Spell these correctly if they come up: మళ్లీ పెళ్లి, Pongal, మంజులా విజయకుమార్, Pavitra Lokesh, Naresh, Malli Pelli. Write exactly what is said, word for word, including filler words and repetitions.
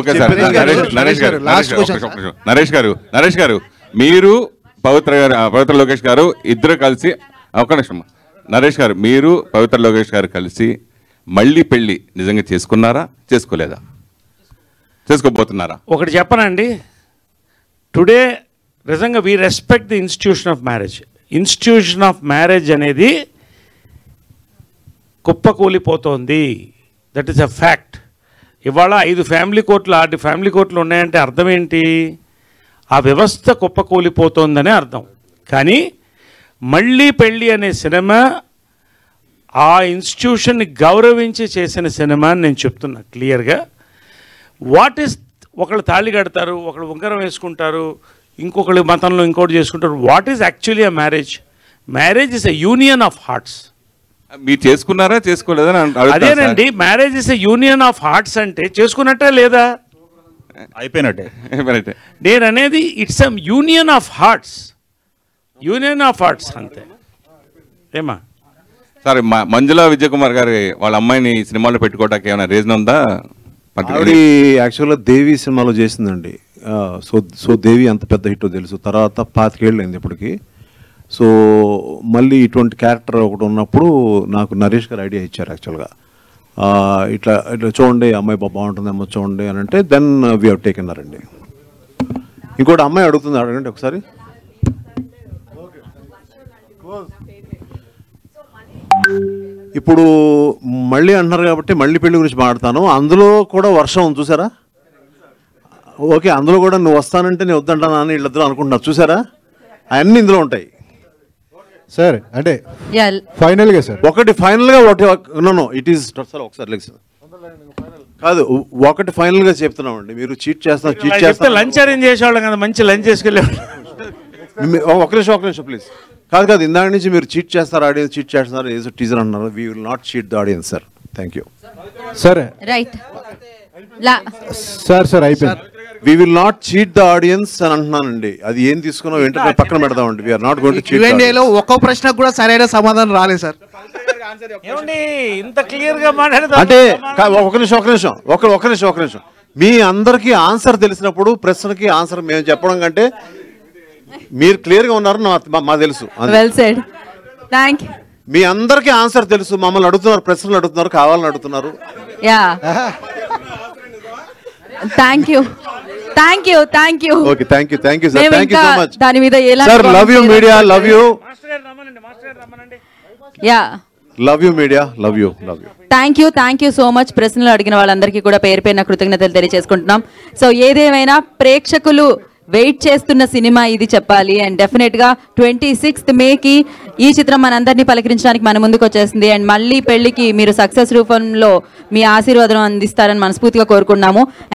okay sir. Naresh, Naresh garu. Last question. Naresh garu. Naresh garu. Meeru, Pavitra garu, Pavitra Lokesh garu, iddaru kalisi. Avkanashma. Naresh garu. Meeru, Pavitra Lokesh garu kalisi. Malli pelli. Nizanga chesukunnara? Chesukoleda? Chesukobotunnara? Okati cheppanandi. Today, Nizanga we respect the institution of marriage. Institution of marriage anedi kuppakolipotondi. That is a fact. Ivala idu family court la, adi family court lo unnayante ardham enti? Aa vyavastha kuppakolipothondane ardham. Kani malli pelli ane cinema aa institution ni gauravinchi chesina cinema ani nenu cheptunna clear ga. What is ఒకళ్ళు తాళి కడతారు, ఒకళ్ళు ఉంగరం వేసుకుంటారు, ఇంకొకళ్ళు మతంలో ఇంకోటి చేసుకుంటారు. What is actually a marriage? Marriage is a union of hearts. మీరు చేసుకున్నారా చేసుకోలేదా? అదేనండి, marriage is a union of hearts అంటే చేసుకున్నట్టే లేదా? అయిపోయినట్టే. నేను అనేది it's a union of hearts, union of hearts అంతే. ఏమా సరే, మంజులా విజయకుమార్ గారి వాళ్ళ అమ్మాయిని సినిమాలో పెట్టుకోవడానికి ఏమైనా రీజన్ ఉందా? యాక్చువల్గా దేవి సినిమాలో చేసిందండి. సో సో దేవి అంత పెద్ద హిట్ తెలుసు, తర్వాత పాతికేళ్ళు అయింది ఇప్పటికి. సో మళ్ళీ ఇటువంటి క్యారెక్టర్ ఒకటి ఉన్నప్పుడు నాకు నరేష్ గారు ఐడియా ఇచ్చారు యాక్చువల్గా. ఇట్లా ఇట్లా చూడండి అమ్మాయి బాగుంటుంది, అమ్మాయి చూడండి అని అంటే then we have taken her అండి. ఇంకోటి అమ్మాయి అడుగుతుంది, అడగండి ఒకసారి. ఇప్పుడు మళ్ళీ అంటున్నారు కాబట్టి మళ్ళీ పెళ్లి గురించి మాట్లాడతాను. అందులో కూడా వర్షం చూసారా? ఓకే, అందులో కూడా నువ్వు వస్తానంటే నేను వద్దంటానా అని వీళ్ళిద్దరూ అనుకుంటున్నారు చూసారా? అవన్నీ ఇందులో ఉంటాయి సార్. అంటే ఫైనల్గా సార్ ఒకటి ఫైనల్గా ఒకటి నో ఇట్ ఈస్ ఒకసారి లేదు సార్ కాదు, ఒకటి ఫైనల్గా చెప్తున్నామండి. మీరు చీట్ చేస్తున్నారు, చీట్ చేస్తే లంచ్ అరేంజ్ చేసేవాళ్ళం కదా, మంచి లంచ్ చేసుకెళ్ళేవాళ్ళం. ఒక నిమిషం ఒక నిమిషం ప్లీజ్. కాదు కాదు, ఇందాక నుంచి మీరు చీట్ చేస్తారు, ఆడియన్స్ చీట్ చేస్తున్నారు, ఏదో టీజర్ అంటున్నారు. We will not cheat the audience sir. Thank you sir. Right sir sir అయిపోయింది. We will not cheat the audience అని అంటున్నానండి. అది ఏం తీసుకున్నా వెంటనే పక్కన పెడదామండి. We are not going to cheat. క్యూఎండ్ఏలో ఒక్కో ప్రశ్నకు కూడా సరైన సమాధానం రాలేదు సార్. ఇంత క్లియర్గా మాట్లాడదాం అంటే ఒక నిమిషం ఒక నిమిషం ఒక ఒక నిమిషం ఒక నిమిషం మీ అందరికీ ఆన్సర్ తెలిసినప్పుడు ప్రశ్నకి ఆన్సర్ మేము చెప్పడం కంటే మీరు క్లియర్గా ఉన్నారు. మా తెలుసు, మీ అందరికీ ఆన్సర్ తెలుసు. మమ్మల్ని అడుగుతున్నారు, ప్రశ్నలు అడుగుతున్నారు, కావాలని అడుగుతున్నారు. ప్రశ్నలు అడిగిన వాళ్ళందరికీ కూడా పేరు పేరున కృతజ్ఞతలు తెలియజేసుకుంటున్నాం. సో ఏదేమైనా ప్రేక్షకులు వెయిట్ చేస్తున్న సినిమా ఇది చెప్పాలి. అండ్ డెఫినెట్గా ట్వంటీ సిక్స్త్ మేకి ఈ చిత్రం మనందరినీ పలకరించడానికి మన ముందుకు వచ్చేసింది. అండ్ మళ్ళీ పెళ్లికి మీరు సక్సెస్ రూపంలో మీ ఆశీర్వాదం అందిస్తారని మనస్ఫూర్తిగా కోరుకున్నాము.